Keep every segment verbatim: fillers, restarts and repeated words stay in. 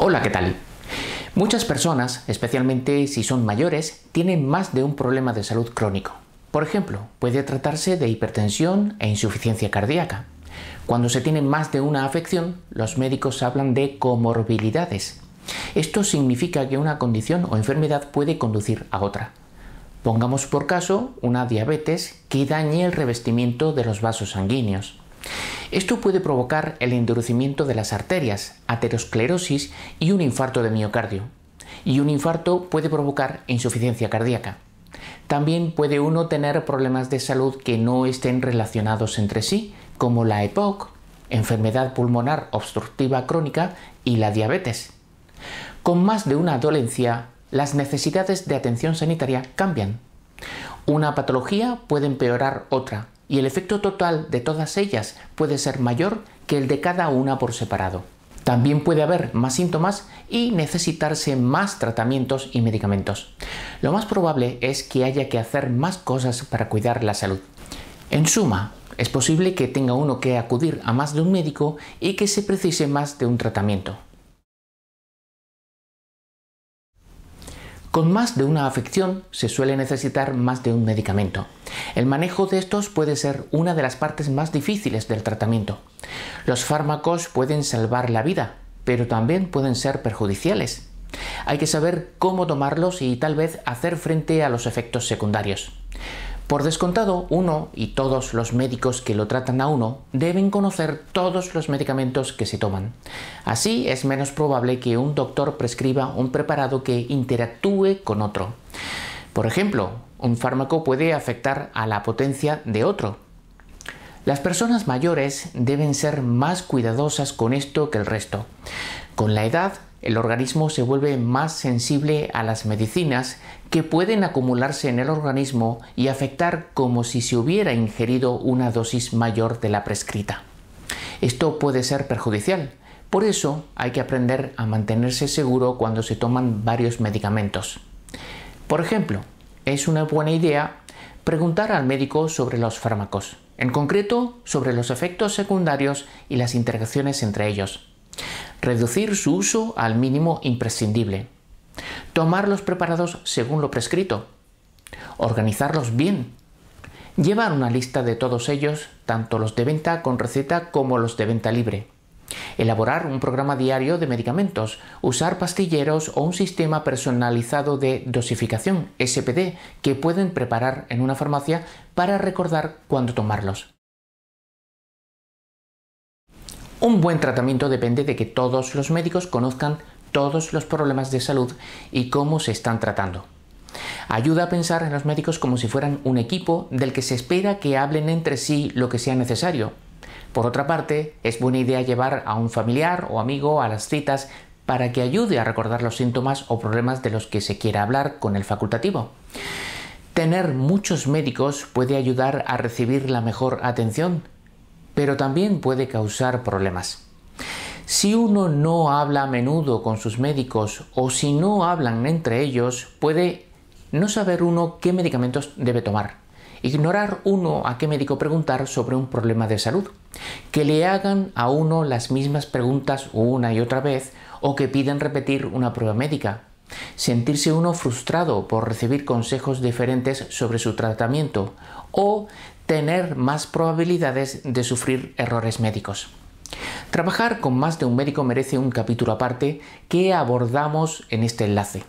Hola, ¿qué tal? Muchas personas, especialmente si son mayores, tienen más de un problema de salud crónico. Por ejemplo, puede tratarse de hipertensión e insuficiencia cardíaca. Cuando se tiene más de una afección, los médicos hablan de comorbilidades. Esto significa que una condición o enfermedad puede conducir a otra. Pongamos por caso una diabetes que dañe el revestimiento de los vasos sanguíneos. Esto puede provocar el endurecimiento de las arterias, aterosclerosis y un infarto de miocardio. Y un infarto puede provocar insuficiencia cardíaca. También puede uno tener problemas de salud que no estén relacionados entre sí, como la E P O C, enfermedad pulmonar obstructiva crónica y la diabetes. Con más de una dolencia, las necesidades de atención sanitaria cambian. Una patología puede empeorar otra, y el efecto total de todas ellas puede ser mayor que el de cada una por separado. También puede haber más síntomas y necesitarse más tratamientos y medicamentos. Lo más probable es que haya que hacer más cosas para cuidar la salud. En suma, es posible que tenga uno que acudir a más de un médico y que se precise más de un tratamiento. Con más de una afección se suele necesitar más de un medicamento. El manejo de estos puede ser una de las partes más difíciles del tratamiento. Los fármacos pueden salvar la vida, pero también pueden ser perjudiciales. Hay que saber cómo tomarlos y tal vez hacer frente a los efectos secundarios. Por descontado, uno y todos los médicos que lo tratan a uno deben conocer todos los medicamentos que se toman. Así es menos probable que un doctor prescriba un preparado que interactúe con otro. Por ejemplo, un fármaco puede afectar a la potencia de otro. Las personas mayores deben ser más cuidadosas con esto que el resto. Con la edad, el organismo se vuelve más sensible a las medicinas que pueden acumularse en el organismo y afectar como si se hubiera ingerido una dosis mayor de la prescrita. Esto puede ser perjudicial, por eso hay que aprender a mantenerse seguro cuando se toman varios medicamentos. Por ejemplo, es una buena idea preguntar al médico sobre los fármacos, en concreto sobre los efectos secundarios y las interacciones entre ellos. Reducir su uso al mínimo imprescindible. Tomar los preparados según lo prescrito. Organizarlos bien. Llevar una lista de todos ellos, tanto los de venta con receta como los de venta libre. Elaborar un programa diario de medicamentos. Usar pastilleros o un sistema personalizado de dosificación, S P D, que pueden preparar en una farmacia para recordar cuándo tomarlos. Un buen tratamiento depende de que todos los médicos conozcan todos los problemas de salud y cómo se están tratando. Ayuda a pensar en los médicos como si fueran un equipo del que se espera que hablen entre sí lo que sea necesario. Por otra parte, es buena idea llevar a un familiar o amigo a las citas para que ayude a recordar los síntomas o problemas de los que se quiera hablar con el facultativo. Tener muchos médicos puede ayudar a recibir la mejor atención, pero también puede causar problemas. Si uno no habla a menudo con sus médicos o si no hablan entre ellos, puede no saber uno qué medicamentos debe tomar, ignorar uno a qué médico preguntar sobre un problema de salud, que le hagan a uno las mismas preguntas una y otra vez o que pidan repetir una prueba médica, sentirse uno frustrado por recibir consejos diferentes sobre su tratamiento o tener más probabilidades de sufrir errores médicos. Trabajar con más de un médico merece un capítulo aparte que abordamos en este enlace.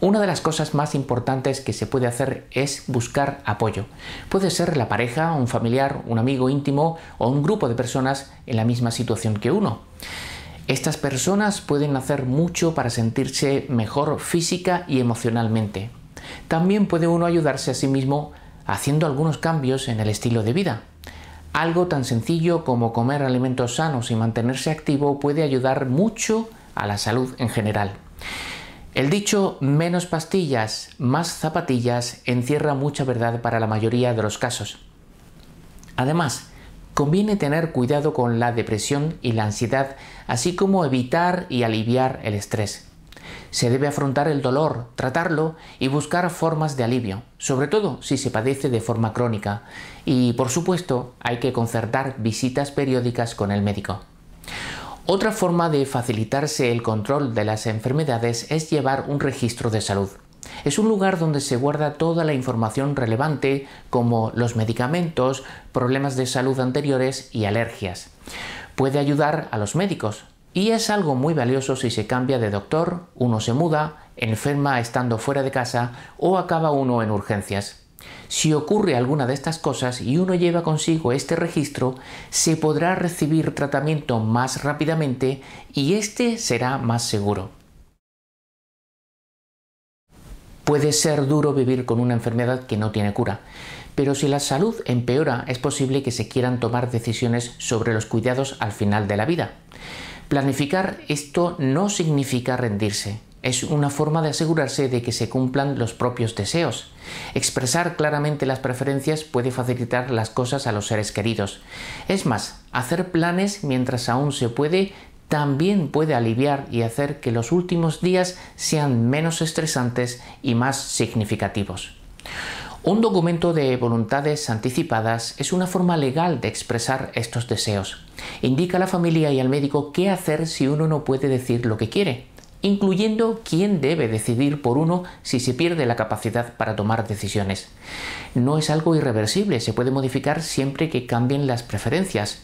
Una de las cosas más importantes que se puede hacer es buscar apoyo. Puede ser la pareja, un familiar, un amigo íntimo o un grupo de personas en la misma situación que uno. Estas personas pueden hacer mucho para sentirse mejor física y emocionalmente. También puede uno ayudarse a sí mismo haciendo algunos cambios en el estilo de vida. Algo tan sencillo como comer alimentos sanos y mantenerse activo puede ayudar mucho a la salud en general. El dicho menos pastillas, más zapatillas encierra mucha verdad para la mayoría de los casos. Además, conviene tener cuidado con la depresión y la ansiedad, así como evitar y aliviar el estrés. Se debe afrontar el dolor, tratarlo y buscar formas de alivio, sobre todo si se padece de forma crónica. Y, por supuesto, hay que concertar visitas periódicas con el médico. Otra forma de facilitarse el control de las enfermedades es llevar un registro de salud. Es un lugar donde se guarda toda la información relevante, como los medicamentos, problemas de salud anteriores y alergias. Puede ayudar a los médicos, y es algo muy valioso si se cambia de doctor, uno se muda, enferma estando fuera de casa o acaba uno en urgencias. Si ocurre alguna de estas cosas y uno lleva consigo este registro, se podrá recibir tratamiento más rápidamente y este será más seguro. Puede ser duro vivir con una enfermedad que no tiene cura, pero si la salud empeora, es posible que se quieran tomar decisiones sobre los cuidados al final de la vida. Planificar esto no significa rendirse. Es una forma de asegurarse de que se cumplan los propios deseos. Expresar claramente las preferencias puede facilitar las cosas a los seres queridos. Es más, hacer planes mientras aún se puede también puede aliviar y hacer que los últimos días sean menos estresantes y más significativos. Un documento de voluntades anticipadas es una forma legal de expresar estos deseos. Indica a la familia y al médico qué hacer si uno no puede decir lo que quiere, incluyendo quién debe decidir por uno si se pierde la capacidad para tomar decisiones. No es algo irreversible, se puede modificar siempre que cambien las preferencias.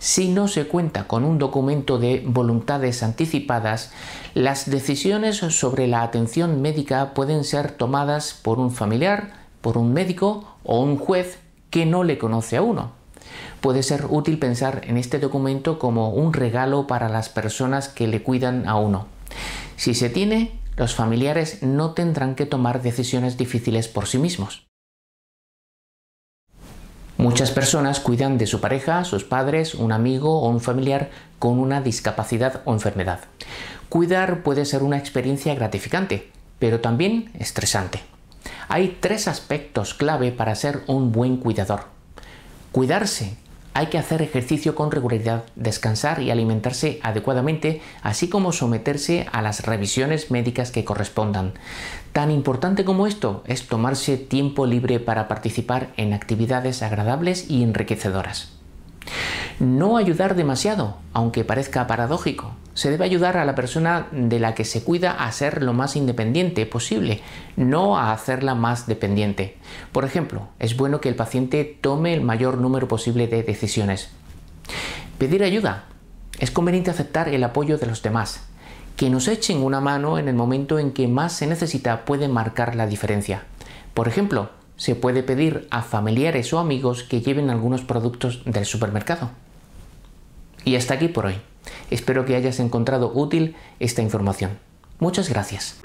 Si no se cuenta con un documento de voluntades anticipadas, las decisiones sobre la atención médica pueden ser tomadas por un familiar, por un médico o un juez que no le conoce a uno. Puede ser útil pensar en este documento como un regalo para las personas que le cuidan a uno. Si se tiene, los familiares no tendrán que tomar decisiones difíciles por sí mismos. Muchas personas cuidan de su pareja, sus padres, un amigo o un familiar con una discapacidad o enfermedad. Cuidar puede ser una experiencia gratificante, pero también estresante. Hay tres aspectos clave para ser un buen cuidador. Cuidarse. Hay que hacer ejercicio con regularidad, descansar y alimentarse adecuadamente, así como someterse a las revisiones médicas que correspondan. Tan importante como esto es tomarse tiempo libre para participar en actividades agradables y enriquecedoras. No ayudar demasiado, aunque parezca paradójico. Se debe ayudar a la persona de la que se cuida a ser lo más independiente posible, no a hacerla más dependiente. Por ejemplo, es bueno que el paciente tome el mayor número posible de decisiones. Pedir ayuda. Es conveniente aceptar el apoyo de los demás. Que nos echen una mano en el momento en que más se necesita puede marcar la diferencia. Por ejemplo, se puede pedir a familiares o amigos que lleven algunos productos del supermercado. Y hasta aquí por hoy. Espero que hayas encontrado útil esta información. Muchas gracias.